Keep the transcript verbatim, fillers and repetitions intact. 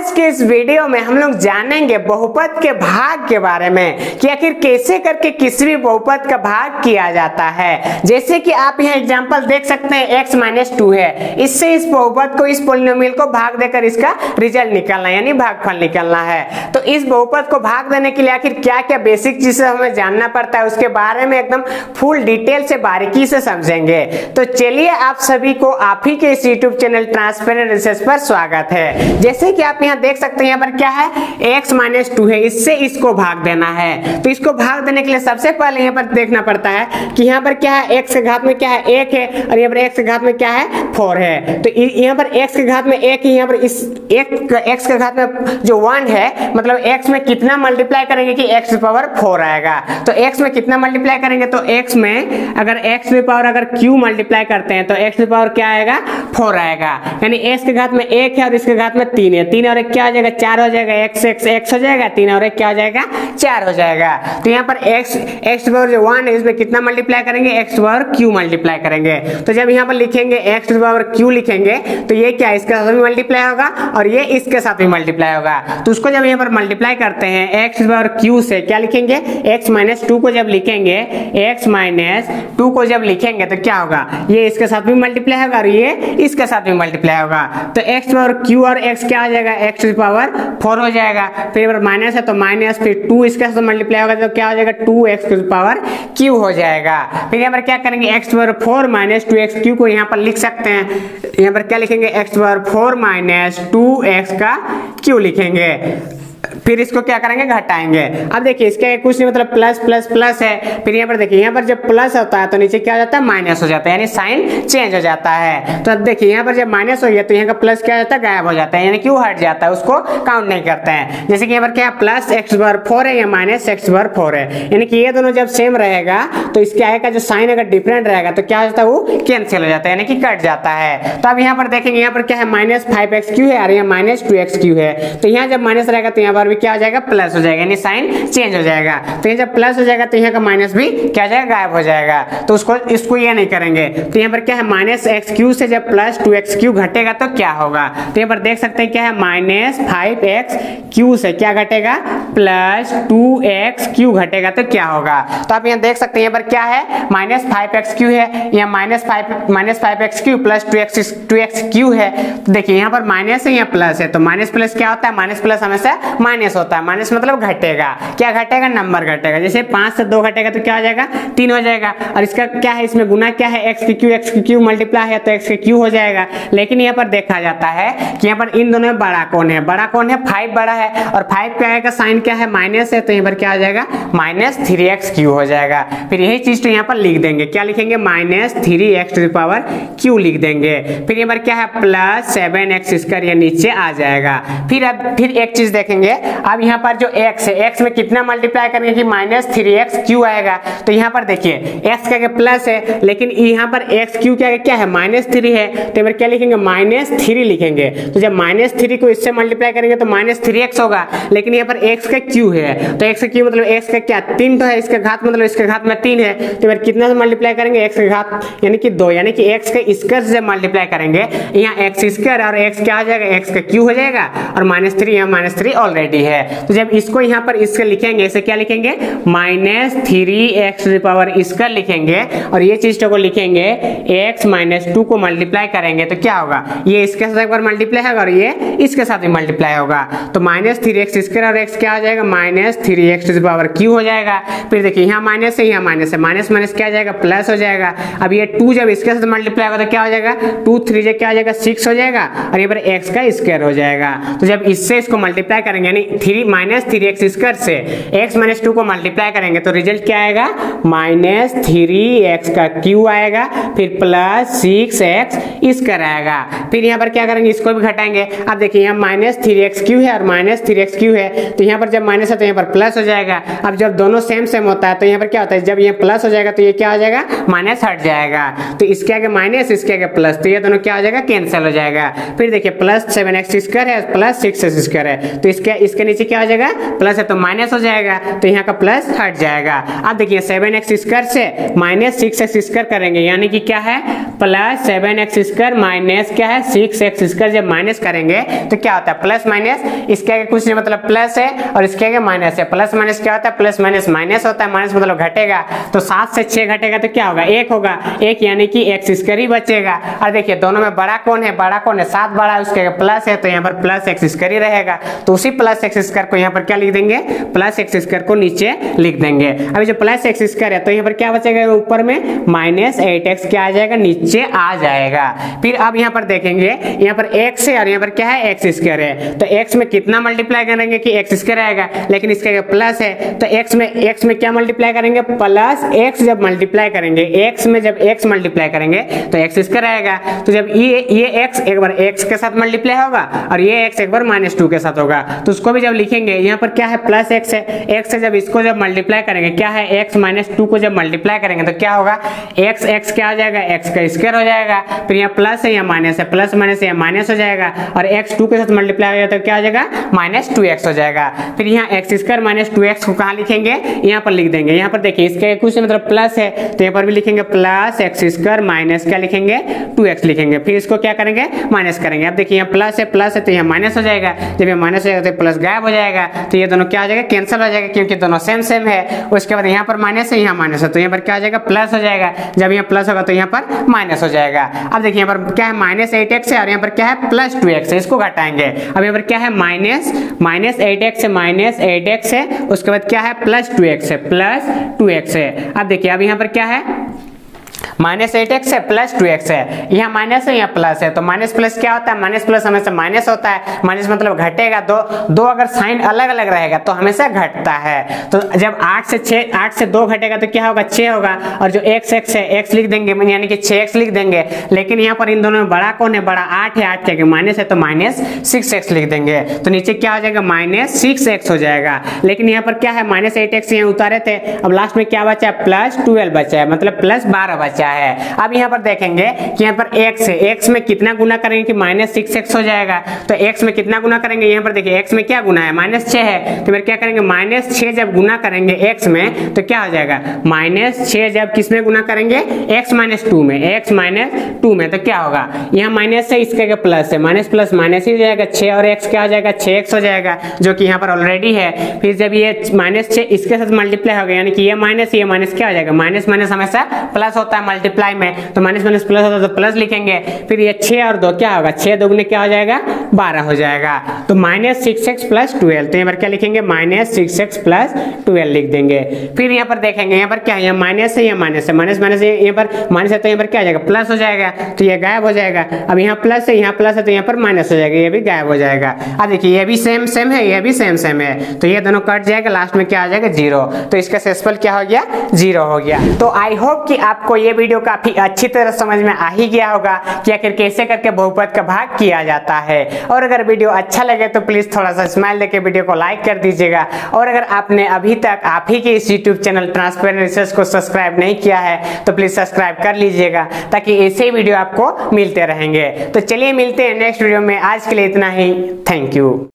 आज के इस वीडियो में हम लोग जानेंगे बहुपद के भाग के बारे में कि आखिर कैसे करके किसी भी बहुपद का भाग किया जाता है। जैसे कि आप यहाँ एग्जांपल देख सकते हैं x माइनस टू है, इससे इस बहुपद को इस पॉलिनोमियल को भाग देकर इसका रिजल्ट निकालना यानी भागफल निकालना है। तो इस बहुपद को भाग देने के लिए आखिर क्या क्या बेसिक चीजें हमें जानना पड़ता है उसके बारे में एकदम फुल डिटेल से बारीकी से समझेंगे। तो चलिए आप सभी को आप ही के इस यूट्यूब चैनल ट्रांसपेरेंट रिसर्च पर स्वागत है। जैसे कि आप यहाँ देख सकते हैं यहाँ पर क्या है x माइनस टू है, इससे इसको भाग देना है। तो इसको भाग देने के लिए सबसे पहले यहाँ पर देखना पड़ता है कि यहाँ पर क्या है x के घात में क्या है एक है और यहाँ पर x के घात में क्या है चार है। तो यहाँ पर x के घात में एक है, यहाँ पर इस x के घात में जो वन है मतलब x में कितना मल्टीप्लाई करेंगे कि x पावर फोर आएगा। तो x में कितना मल्टीप्लाई करेंगे तो x में अगर x पावर अगर q मल्टीप्लाई करते हैं तो x पावर क्या आएगा फोर आएगा। यानी x के घात में एक है और इसके घात में तीन है, तीन और एक क्या हो जाएगा चार हो जाएगा, x x x हो जाएगा, तीन और एक क्या हो जाएगा चार हो जाएगा। तो यहाँ पर x x पावर जो वन है इसमें कितना मल्टीप्लाई करेंगे x पावर q मल्टीप्लाई करेंगे। तो जब यहाँ पर लिखेंगे x पावर q लिखेंगे तो ये क्या इसके साथ भी मल्टीप्लाई होगा और ये इसके साथ भी मल्टीप्लाई होगा। तो उसको जब यहाँ पर मल्टीप्लाई करते हैं x पावर q से क्या लिखेंगे x माइनस टू को जब लिखेंगे x माइनस टू को जब लिखेंगे तो क्या होगा ये इसके साथ भी मल्टीप्लाई होगा और ये इसके साथ भी मल्टीप्लाई होगा। तो x पावर q और x क्या हो जाएगा x की पावर फोर हो जाएगा। फिर अगर माइनस है तो माइनस फिर टू इसके साथ मल्टीप्लाई होगा तो क्या हो जाएगा टू एक्स की पावर q हो जाएगा। फिर यहाँ पर क्या करेंगे x power four minus two x q को यहाँ पर लिख सकते हैं। यहाँ पर क्या लिखेंगे x power four minus two x का q लिखेंगे। फिर इसको क्या करेंगे घटाएंगे। अब देखिए इसका कुछ नहीं मतलब प्लस प्लस प्लस है। फिर यहाँ पर देखिए यहाँ पर जब प्लस होता है तो नीचे क्या हो जाता है माइनस हो जाता है यानी साइन चेंज हो जाता है। तो अब देखिए यहाँ पर जब माइनस हो गया तो यहाँ का प्लस क्या हो जाता है गायब हो जाता है यानी क्यों हट जाता है उसको काउंट नहीं करते हैं। जैसे कि यहाँ पर क्या प्लस एक्स बार फोर है या माइनस एक्स बार फोर है यानी कि ये दोनों जब सेम रहेगा तो इसके आगे का जो साइन अगर डिफरेंट रहेगा तो क्या हो जाता है वो कैंसिल हो जाता है यानी कि कट जाता है। तो अब यहाँ पर देखेंगे यहाँ पर क्या है माइनस फाइव एक्स क्यू है और यहाँ माइनस टू एक्स क्यू है। तो यहाँ जब माइनस रहेगा तो यहाँ पर भी क्या हो जाएगा प्लस हो जाएगा यानी साइन चेंज हो जाएगा। तो ये जब प्लस हो जाएगा तो यहाँ का माइनस भी क्या हो जाएगा गायब हो जाएगा। तो उसको इसको ये नहीं करेंगे। तो यहाँ पर क्या है माइनस एक्स क्यू से जब प्लस टू एक्स क्यू घटेगा तो क्या होगा तो यहाँ पर देख सकते हैं क्या है माइनस फाइव एक्स क्यू से क्या घटेगा प्लस टू एक्स क्यू घटेगा तो क्या होगा। तो आप यहाँ देख सकते हैं यहाँ पर क्या है माइनस फाइव एक्स क्यू है यहाँ minus five minus five x q plus two x two x q है। तो देखिए यहाँ पर माइनस है यहाँ प्लस है तो माइनस प्लस क्या होता है माइनस प्लस हमेशा माइनस होता है माइनस मतलब घटेगा। क्या घटेगा नंबर घटेगा। जैसे पांच से दो घटेगा तो क्या हो जाएगा तीन हो जाएगा और इसका क्या है इसमें गुना क्या है एक्स के क्यू एक्स के क्यू मल्टीप्लाई है तो एक्स के क्यू हो जाएगा। लेकिन यहाँ पर देखा जाता है कि यहाँ पर इन दोनों में बड़ा कौन है बड़ा कौन है फाइव बड़ा है और फाइव क्या आएगा साइन क्या है माइनस है तो यहाँ पर क्या हो जाएगा माइनस थ्री एक्स क्यू हो जाएगा। फिर यही चीज तो यहाँ पर लिख देंगे क्या लिखेंगे minus three x to the power q लिख देंगे। फिर यहाँ पर क्या है प्लस सेवन एक्स स्क्वायर ये नीचे आ जाएगा। फिर अब फिर एक चीज देखेंगे अब यहाँ पर जो x है x में कितना मल्टीप्लाई करेंगे कि माइनस थ्री एक्स क्यू आएगा। तो यहाँ पर देखिए x क्या प्लस है लेकिन यहाँ पर x क्यू क्या क्या है माइनस थ्री है तो यहाँ पर क्या लिखेंगे माइनस थ्री लिखेंगे। तो जब माइनस थ्री को इससे मल्टीप्लाई करेंगे तो माइनस थ्री एक्स होगा लेकिन यहाँ पर x का क्यू है तो x का क्यू मतलब x का क्या तीन तो है इसका घात मतलब इसके घात में तीन है तो यहाँ पर कितना मल्टीप्लाई करेंगे x के घात यानी कि दो यानी कि x के स्क्वायर से मल्टीप्लाई करेंगे यहाँ एक्स स्क्वायर और x क्या हो जाएगा x का क्यू हो जाएगा और माइनस थ्री यहाँ माइनस थ्री ऑलरेडी है। तो जब इसको यहाँ पर इसका लिखेंगे इसे क्या लिखेंगे माइनस थ्री एक्स पावर इसका लिखेंगे और ये चीज को लिखेंगे x माइनस टू को मल्टीप्लाई करेंगे तो क्या होगा ये इसके साथ एक बार मल्टीप्लाई होगा और ये इसके साथ भी मल्टीप्लाई होगा। तो माइनस थ्री एक्स स्क्वायर और x क्या हो जाएगा minus three x power q हो जाएगा। फिर देखिए यहाँ माइनस है यहाँ माइनस है माइनस माइनस क्या हो जाएगा प्लस हो जाएगा। अब ये टू जब इसके साथ मल्टीप्लाई होगा तो क्या हो जाएगा टू थ्री क्या हो जाएगा सिक्स हो जाएगा और ये पर एक्स का स्क्वायर हो जाएगा। तो जब इससे इसको मल्टीप्लाई करेंगे यानी three minus three x square से एक्स माइनस टू को मल्टीप्लाई करेंगे तो रिजल्ट क्या आएगा माइनस थ्री एक्स का क्यू आएगा फिर प्लस सिक्स एक्स स्क्वायर आएगा। फिर यहाँ पर क्या करेंगे इसको भी घटाएंगे। अब देखिए यहाँ माइनस थ्री एक्स क्यू है और माइनस थ्री एक्स क्यू है तो यहाँ पर जब माइनस है तो यहाँ पर प्लस हो जाएगा। अब जब दोनों सेम सेम होता है तो यहाँ पर क्या होता है जब ये प्लस हो जाएगा तो ये क्या हो जाएगा माइनस हट जाएगा। तो इसके आगे माइनस इसके आगे प्लस तो ये दोनों क्या हो जाएगा कैंसिल हो जाएगा। फिर देखिए प्लस सेवन एक्स स्क्वायर है प्लस सिक्स एक्स स्क्वायर है तो इसके इसके नीचे क्या हो जाएगा प्लस है तो माइनस हो जाएगा, तो यहाँ का प्लस हट जाएगा। अब देखिए सेवन एक्स स्क्वायर से माइनस सिक्स एक्स स्क्वायर करेंगे यानी कि क्या है plus seven x square minus क्या है सिक्स एक्स स्क्वायर, जब माइनस करेंगे तो क्या होता है प्लस माइनस, इसके आगे कुछ नहीं मतलब प्लस है और इसके आगे माइनस है। प्लस माइनस क्या होता है प्लस माइनस माइनस होता है, माइनस मतलब घटेगा, तो सात से छह घटेगा तो क्या होगा एक होगा, एक यानी कि एक्स स्क्वायर ही बचेगा। और देखिए दोनों में बड़ा कौन है, बड़ा कौन है सात बड़ा है, उसके आगे प्लस है तो यहाँ पर प्लस एक्स स्क्वायर ही रहेगा। तो उसी प्लस एक्स स्क्वायर को यहाँ पर क्या लिख देंगे प्लस एक्स स्क्वायर को नीचे लिख देंगे। अभी जो प्लस एक्स स्क्वायर है तो यहाँ पर क्या बचेगा ऊपर में माइनस एट एक्स क्या आ जाएगा नीचे आ जाएगा। फिर अब यहाँ पर देखेंगे यहाँ पर एक्स है और यहाँ पर क्या है एक्स स्क्वायर है, तो एक्स में कितना मल्टीप्लाई करेंगे कि एक्स स्क्वायर आएगा, लेकिन इसके आगे प्लस है तो एक्स में एक्स में क्या मल्टीप्लाई करेंगे प्लस एक्स, जब मल्टीप्लाई करेंगे एक्स में जब एक्स मल्टीप्लाई करेंगे तो एक्स स्क्वायर आएगा। तो जब ये ये एक्स एक बार एक्स के साथ मल्टीप्लाई होगा और ये एक्स एक बार माइनस टू के साथ होगा, तो उसको भी जब लिखेंगे यहाँ पर क्या है प्लस एक्स है, एक्स से जब इसको जब मल्टीप्लाई करेंगे क्या है एक्स माइनस टू को जब मल्टीप्लाई करेंगे तो क्या होगा एक्स एक्स क्या हो जाएगा एक्स का स्क्वायर हो जाएगा। फिर यहाँ प्लस है यहाँ माइनस है, प्लस माइनस यहाँ माइनस हो जाएगा और एक्स टू के साथ मल्टीप्लाई हो जाएगा तो क्या हो जाएगा माइनस टू एक्स हो जाएगा। फिर यहाँ x square minus two x को कहाँ लिखेंगे यहाँ पर लिख देंगे। यहाँ पर देखिए इसके कुछ मतलब प्लस है तो यहाँ पर भी लिखेंगे प्लस एक्स स्क्वायर माइनस क्या लिखेंगे टू एक्स लिखेंगे, फिर इसको क्या करेंगे माइनस करेंगे। अब देखिए यहाँ प्लस है प्लस है तो यहाँ माइनस हो जाएगा, जब ये माइनस हो जाएगा तो प्लस गायब हो जाएगा, तो ये दोनों क्या हो जाएगा कैंसिल हो जाएगा क्योंकि दोनों सेम सेम है। उसके बाद यहाँ पर माइनस है यहाँ माइनस है तो यहाँ पर क्या हो जाएगा प्लस हो जाएगा, जब यहाँ प्लस होगा तो यहाँ पर माइनस हो जाएगा। अब देखिए यहाँ पर क्या है माइनस एट एक्स है और यहाँ पर क्या है प्लस टू एक्स है, इसको घटाएंगे। अब यहाँ पर क्या है माइनस माइनस एट एक्स है माइनस एट एक्स है, उसके बाद क्या है प्लस टू एक्स है प्लस टू एक्स है। अब देखिए अब यहाँ पर क्या है माइनस एट एक्स है प्लस टू एक्स है, यहाँ माइनस है यहाँ प्लस है तो माइनस प्लस क्या होता है माइनस प्लस हमेशा माइनस होता है, माइनस मतलब घटेगा, दो दो अगर साइन अलग अलग रहेगा तो हमेशा घटता है। तो जब आठ से छः आठ से दो घटेगा तो क्या होगा छः होगा, और जो एक्स एक्स है एक्स लिख देंगे यानी कि छः एक्स लिख देंगे। लेकिन यहाँ पर इन दोनों में बड़ा कौन है बड़ा आठ है, आठ के माइनस है तो माइनस सिक्स एक्स लिख देंगे, तो नीचे क्या हो जाएगा माइनस सिक्स एक्स हो जाएगा। लेकिन यहाँ पर क्या है माइनस एट एक्स यहाँ उतारे थे, अब लास्ट में क्या बचा है प्लस ट्वेल्व बचा है मतलब प्लस बारह बचा है। अब यहाँ पर देखेंगे कि यहाँ पर x है, x में कितना गुना करेंगे कि माइनस सिक्स एक्स हो जाएगा, तो x में कितना गुना करेंगे यहाँ पर देखिए x में क्या गुना है माइनस छः है, तो फिर क्या करेंगे माइनस छः जब गुना करेंगे x में तो क्या हो जाएगा माइनस छः जब किसमें गुना करेंगे x माइनस टू में, x माइनस टू में तो क्या होगा यहाँ माइनस है इसके प्लस है माइनस प्लस माइनस ही जाएगा छः और x क्या हो जाएगा छः एक्स हो जाएगा जो कि यहाँ पर ऑलरेडी है। फिर जब ये माइनस छः इसके साथ मल्टीप्लाई होगा यानी कि ये माइनस ये माइनस क्या हो जाएगा माइनस माइनस हमेशा प्लस होता है मल्टीप्लाई में, तो माइनस माइनस प्लस होता तो प्लस लिखेंगे। फिर ये छः और दो क्या होगा छः दोगुने क्या हो जाएगा बारह हो जाएगा, तो minus six x plus twelve, तो यहाँ पर क्या लिखेंगे minus six x plus twelve लिख देंगे। फिर यहाँ पर देखेंगे यहाँ पर क्या है यहाँ माइनस है यहाँ माइनस है माइनस माइनस यहाँ पर माइनस है तो यहाँ पर क्या हो जाएगा प्लस हो जाएगा, तो ये गायब हो जाएगा। अब यहाँ प्लस है यहाँ प्लस है तो यहाँ पर माइनस हो जाएगा, ये भी गायब हो जाएगा। अब देखिए ये भी सेम सेम है ये भी सेम सेम है, तो ये दोनों कट जाएगा, लास्ट में क्या आ जाएगा जीरो, तो इसका शेषफल क्या हो गया जीरो हो गया। तो आई होप कि आपको ये वीडियो काफी अच्छी तरह समझ में आ ही गया होगा कि आखिर कैसे करके बहुपद का भाग किया जाता है। और अगर वीडियो अच्छा लगे तो प्लीज थोड़ा सा स्माइल देके वीडियो को लाइक कर दीजिएगा, और अगर आपने अभी तक आप ही के इस यूट्यूब चैनल ट्रांसपेरेंट रिसर्च को सब्सक्राइब नहीं किया है तो प्लीज सब्सक्राइब कर लीजिएगा ताकि ऐसे ही वीडियो आपको मिलते रहेंगे। तो चलिए मिलते हैं नेक्स्ट वीडियो में, आज के लिए इतना ही, थैंक यू।